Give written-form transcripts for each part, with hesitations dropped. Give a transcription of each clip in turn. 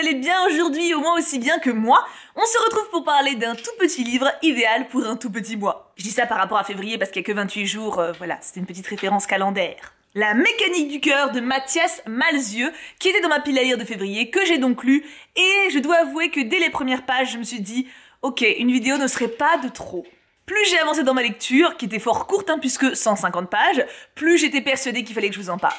allez bien aujourd'hui, au moins aussi bien que moi. On se retrouve pour parler d'un tout petit livre idéal pour un tout petit mois. Je dis ça par rapport à février parce qu'il n'y a que 28 jours, voilà, c'était une petite référence calendaire. La mécanique du cœur de Mathias Malzieu, qui était dans ma pile à lire de février, que j'ai donc lu, et je dois avouer que dès les premières pages, je me suis dit « Ok, une vidéo ne serait pas de trop ». Plus j'ai avancé dans ma lecture, qui était fort courte, hein, puisque 150 pages, plus j'étais persuadée qu'il fallait que je vous en parle.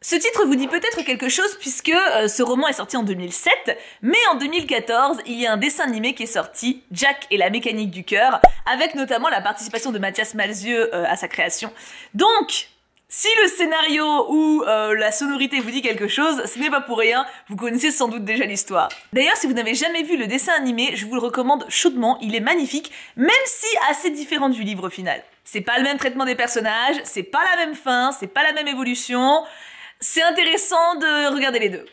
Ce titre vous dit peut-être quelque chose puisque ce roman est sorti en 2007, mais en 2014, il y a un dessin animé qui est sorti, Jack et la mécanique du cœur, avec notamment la participation de Mathias Malzieu à sa création. Donc, si le scénario ou la sonorité vous dit quelque chose, ce n'est pas pour rien, vous connaissez sans doute déjà l'histoire. D'ailleurs, si vous n'avez jamais vu le dessin animé, je vous le recommande chaudement, il est magnifique, même si assez différent du livre final. C'est pas le même traitement des personnages, c'est pas la même fin, c'est pas la même évolution, c'est intéressant de regarder les deux.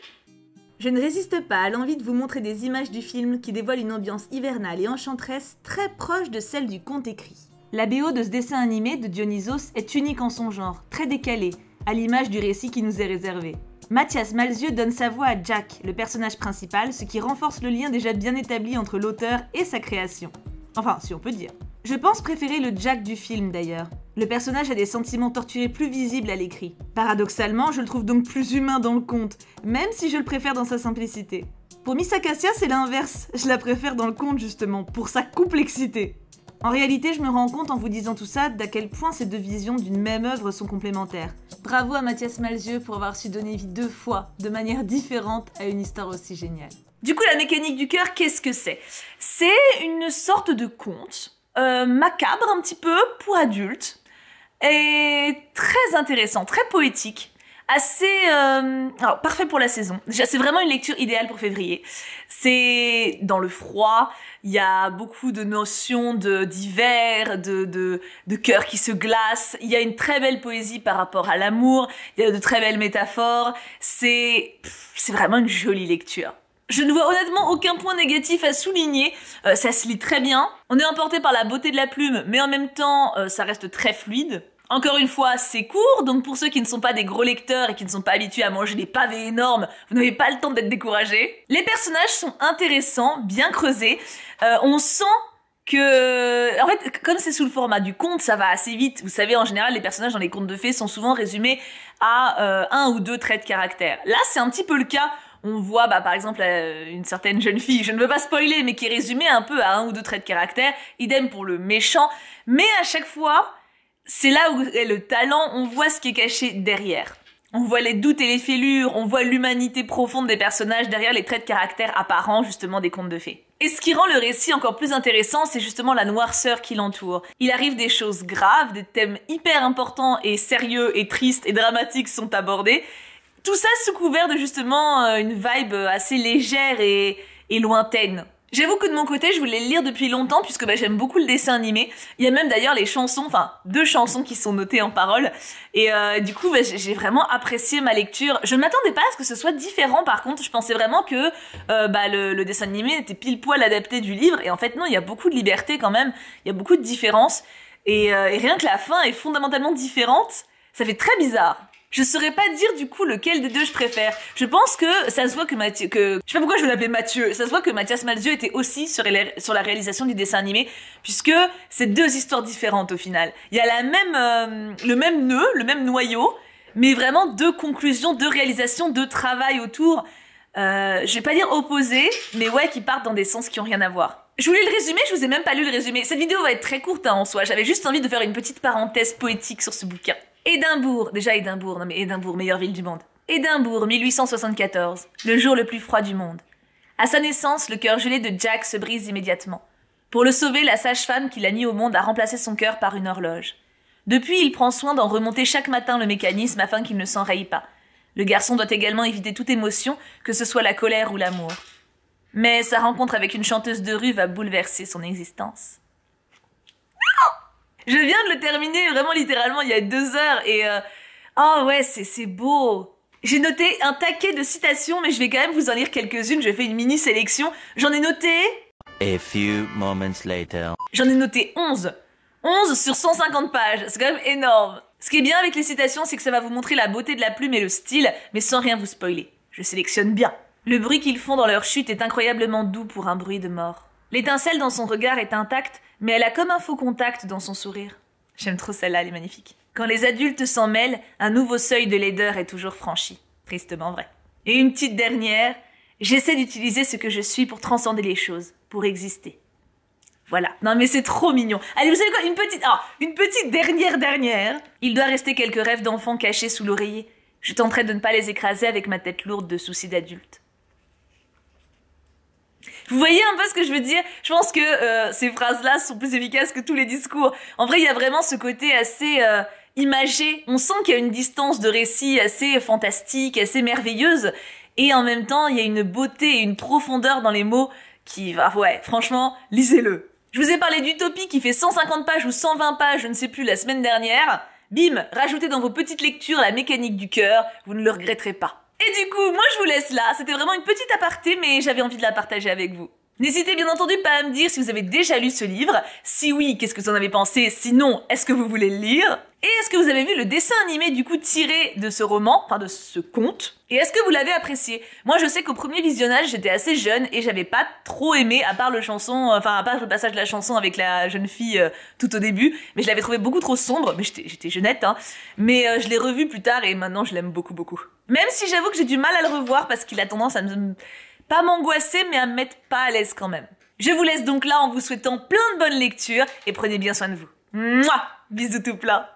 Je ne résiste pas à l'envie de vous montrer des images du film qui dévoilent une ambiance hivernale et enchanteresse très proche de celle du conte écrit. La BO de ce dessin animé de Dionysos est unique en son genre, très décalé, à l'image du récit qui nous est réservé. Mathias Malzieu donne sa voix à Jack, le personnage principal, ce qui renforce le lien déjà bien établi entre l'auteur et sa création. Enfin, si on peut dire. Je pense préférer le Jack du film d'ailleurs. Le personnage a des sentiments torturés plus visibles à l'écrit. Paradoxalement, je le trouve donc plus humain dans le conte, même si je le préfère dans sa simplicité. Pour Miss Acacia, c'est l'inverse, je la préfère dans le conte justement, pour sa complexité. En réalité, je me rends compte en vous disant tout ça d'à quel point ces deux visions d'une même œuvre sont complémentaires. Bravo à Mathias Malzieu pour avoir su donner vie deux fois, de manière différente, à une histoire aussi géniale. Du coup, la mécanique du cœur, qu'est-ce que c'est? C'est une sorte de conte, macabre un petit peu, pour adultes, et très intéressant, très poétique. Assez... alors, parfait pour la saison. Déjà, c'est vraiment une lecture idéale pour février. C'est dans le froid, il y a beaucoup de notions d'hiver, de cœur qui se glace, il y a une très belle poésie par rapport à l'amour, il y a de très belles métaphores, c'est vraiment une jolie lecture. Je ne vois honnêtement aucun point négatif à souligner, ça se lit très bien, on est emporté par la beauté de la plume, mais en même temps, ça reste très fluide. Encore une fois, c'est court, donc pour ceux qui ne sont pas des gros lecteurs et qui ne sont pas habitués à manger des pavés énormes, vous n'avez pas le temps d'être découragés. Les personnages sont intéressants, bien creusés. On sent que... En fait, comme c'est sous le format du conte, ça va assez vite. Vous savez, en général, les personnages dans les contes de fées sont souvent résumés à un ou deux traits de caractère. Là, c'est un petit peu le cas. On voit, bah, par exemple, une certaine jeune fille, je ne veux pas spoiler, mais qui est résumée un peu à un ou deux traits de caractère. Idem pour le méchant. Mais à chaque fois... C'est là où est le talent, on voit ce qui est caché derrière. On voit les doutes et les fêlures, on voit l'humanité profonde des personnages derrière les traits de caractère apparents justement des contes de fées. Et ce qui rend le récit encore plus intéressant, c'est justement la noirceur qui l'entoure. Il arrive des choses graves, des thèmes hyper importants et sérieux et tristes et dramatiques sont abordés. Tout ça sous couvert de justement une vibe assez légère et lointaine. J'avoue que de mon côté, je voulais le lire depuis longtemps puisque bah, j'aime beaucoup le dessin animé. Il y a même d'ailleurs les chansons, enfin deux chansons qui sont notées en paroles. Et du coup, bah, j'ai vraiment apprécié ma lecture. Je ne m'attendais pas à ce que ce soit différent par contre. Je pensais vraiment que le dessin animé était pile poil adapté du livre. Et en fait non, il y a beaucoup de liberté quand même. Il y a beaucoup de différences. Et rien que la fin est fondamentalement différente, ça fait très bizarre. Je saurais pas dire du coup lequel des deux je préfère. Je pense que ça se voit que Mathieu... Je sais pas pourquoi je vais l'appeler Mathieu. Ça se voit que Mathias Malzieu était aussi sur la réalisation du dessin animé, puisque c'est deux histoires différentes au final. Il y a le même nœud, le même noyau, mais vraiment deux conclusions, deux réalisations, deux travail autour. Je vais pas dire opposés, mais ouais, qui partent dans des sens qui ont rien à voir. Je voulais le résumer, je vous ai même pas lu le résumé. Cette vidéo va être très courte hein, en soi. J'avais juste envie de faire une petite parenthèse poétique sur ce bouquin. Édimbourg, déjà Édimbourg, non mais Édimbourg, meilleure ville du monde. Édimbourg, 1874, le jour le plus froid du monde. À sa naissance, le cœur gelé de Jack se brise immédiatement. Pour le sauver, la sage-femme qui l'a mis au monde a remplacé son cœur par une horloge. Depuis, il prend soin d'en remonter chaque matin le mécanisme afin qu'il ne s'enraye pas. Le garçon doit également éviter toute émotion, que ce soit la colère ou l'amour. Mais sa rencontre avec une chanteuse de rue va bouleverser son existence. Je viens de le terminer vraiment littéralement il y a 2 heures et... Oh ouais, c'est beau. J'ai noté un taquet de citations, mais je vais quand même vous en lire quelques-unes. Je fais une mini-sélection. J'en ai noté... A few moments later. J'en ai noté 11. 11 sur 150 pages. C'est quand même énorme. Ce qui est bien avec les citations, c'est que ça va vous montrer la beauté de la plume et le style, mais sans rien vous spoiler. Je sélectionne bien. Le bruit qu'ils font dans leur chute est incroyablement doux pour un bruit de mort. L'étincelle dans son regard est intacte, mais elle a comme un faux contact dans son sourire. J'aime trop celle-là, elle est magnifique. Quand les adultes s'en mêlent, un nouveau seuil de laideur est toujours franchi. Tristement vrai. Et une petite dernière, j'essaie d'utiliser ce que je suis pour transcender les choses, pour exister. Voilà. Non mais c'est trop mignon. Allez, vous savez quoi, une petite dernière. Il doit rester quelques rêves d'enfants cachés sous l'oreiller. Je tenterai de ne pas les écraser avec ma tête lourde de soucis d'adulte. Vous voyez un peu ce que je veux dire? Je pense que ces phrases-là sont plus efficaces que tous les discours. En vrai, il y a vraiment ce côté assez imagé. On sent qu'il y a une distance de récit assez fantastique, assez merveilleuse. Et en même temps, il y a une beauté et une profondeur dans les mots qui va... Ouais, franchement, lisez-le. Je vous ai parlé d'Utopie qui fait 150 pages ou 120 pages, je ne sais plus, la semaine dernière. Bim, rajoutez dans vos petites lectures La mécanique du cœur, vous ne le regretterez pas. Et du coup, moi je vous laisse là, c'était vraiment une petite aparté, mais j'avais envie de la partager avec vous. N'hésitez bien entendu pas à me dire si vous avez déjà lu ce livre, si oui, qu'est-ce que vous en avez pensé, sinon, est-ce que vous voulez le lire? Et est-ce que vous avez vu le dessin animé du coup tiré de ce roman, enfin de ce conte? Et est-ce que vous l'avez apprécié? Moi je sais qu'au premier visionnage, j'étais assez jeune et j'avais pas trop aimé, à part le passage de la chanson avec la jeune fille tout au début, mais je l'avais trouvé beaucoup trop sombre, mais j'étais jeunette, hein. Mais je l'ai revu plus tard et maintenant je l'aime beaucoup beaucoup. Même si j'avoue que j'ai du mal à le revoir parce qu'il a tendance à me... pas m'angoisser, mais à me mettre pas à l'aise quand même. Je vous laisse donc là en vous souhaitant plein de bonnes lectures et prenez bien soin de vous. Mouah! Bisous tout plein.